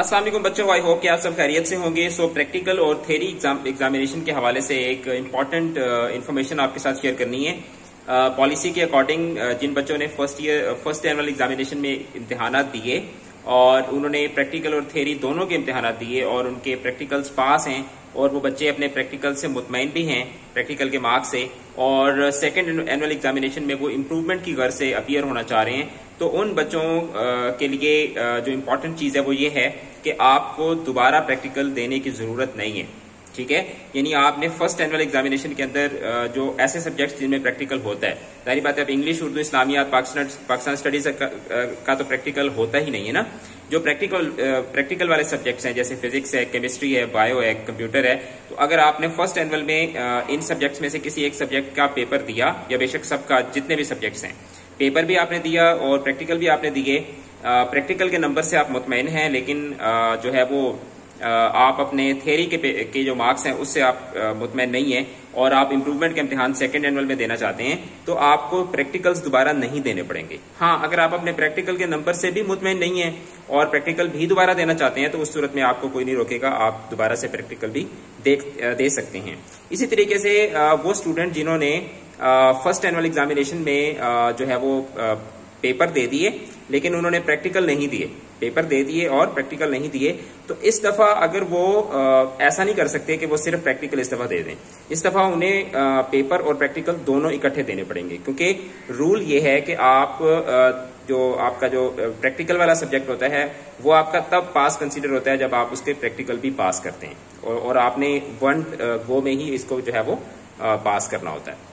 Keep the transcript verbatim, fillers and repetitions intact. अस्सलाम वालेकुम बच्चों, आई होप कि आप सब खैरियत से होंगे। सो प्रैक्टिकल और थ्योरी एग्जाम एग्जामिनेशन के हवाले से एक इम्पॉर्टेंट इन्फॉर्मेशन आपके साथ शेयर करनी है। पॉलिसी के अकॉर्डिंग जिन बच्चों ने first year first annual examination में इम्तहान दिए और उन्होंने प्रैक्टिकल और थ्योरी दोनों के इम्तहान दिए और उनके प्रैक्टिकल्स पास हैं और वो बच्चे अपने प्रैक्टिकल से मुतमईन भी हैं, प्रैक्टिकल के मार्क्स से, और सेकंड एनुअल एग्जामिनेशन में वो इम्प्रूवमेंट की गर्ज से अपीयर होना चाह रहे हैं, तो उन बच्चों के लिए जो इम्पोर्टेंट चीज़ है वो ये है कि आपको दोबारा प्रैक्टिकल देने की ज़रूरत नहीं है। ठीक है, यानी आपने फर्स्ट एनुअल एग्जामिनेशन के अंदर जो ऐसे सब्जेक्ट्स जिनमें प्रैक्टिकल होता है, जाहिर बात है अब इंग्लिश, उर्दू, इस्लामियात, पाकिस्तान पाकिस्तान स्टडीज का, का तो प्रैक्टिकल होता ही नहीं है ना। जो प्रैक्टिकल प्रैक्टिकल वाले सब्जेक्ट्स हैं जैसे फिजिक्स है, केमिस्ट्री है, बायो है, कंप्यूटर है, तो अगर आपने फर्स्ट एनुअल में इन सब्जेक्ट्स में से किसी एक सब्जेक्ट का पेपर दिया, या बेशक सबका, जितने भी सब्जेक्ट्स हैं पेपर भी आपने दिया और प्रैक्टिकल भी आपने दिए, प्रैक्टिकल के नंबर से आप मुतमईन हैं, लेकिन जो है वो आप अपने थ्योरी के, के जो मार्क्स हैं उससे आप मुतमैन नहीं है और आप इम्प्रूवमेंट के इम्तिहान सेकंड एनुअल में देना चाहते हैं, तो आपको प्रैक्टिकल्स दोबारा नहीं देने पड़ेंगे। हाँ, अगर आप अपने प्रैक्टिकल के नंबर से भी मुतमैन नहीं है और प्रैक्टिकल भी दोबारा देना चाहते हैं तो उस सूरत में आपको कोई नहीं रोकेगा, आप दोबारा से प्रैक्टिकल भी दे, दे सकते हैं। इसी तरीके से वो स्टूडेंट जिन्होंने फर्स्ट एनुअल एग्जामिनेशन में जो है वो पेपर दे दिए लेकिन उन्होंने प्रैक्टिकल नहीं दिए, पेपर दे दिए और प्रैक्टिकल नहीं दिए, तो इस दफ़ा अगर वो आ, ऐसा नहीं कर सकते कि वो सिर्फ प्रैक्टिकल इस दफ़ा दे दें, इस दफ़ा उन्हें आ, पेपर और प्रैक्टिकल दोनों इकट्ठे देने पड़ेंगे, क्योंकि रूल ये है कि आप आ, जो आपका जो प्रैक्टिकल वाला सब्जेक्ट होता है वो आपका तब पास कंसीडर होता है जब आप उसके प्रैक्टिकल भी पास करते हैं, और, और आपने वन गो में ही इसको जो है वो आ, पास करना होता है।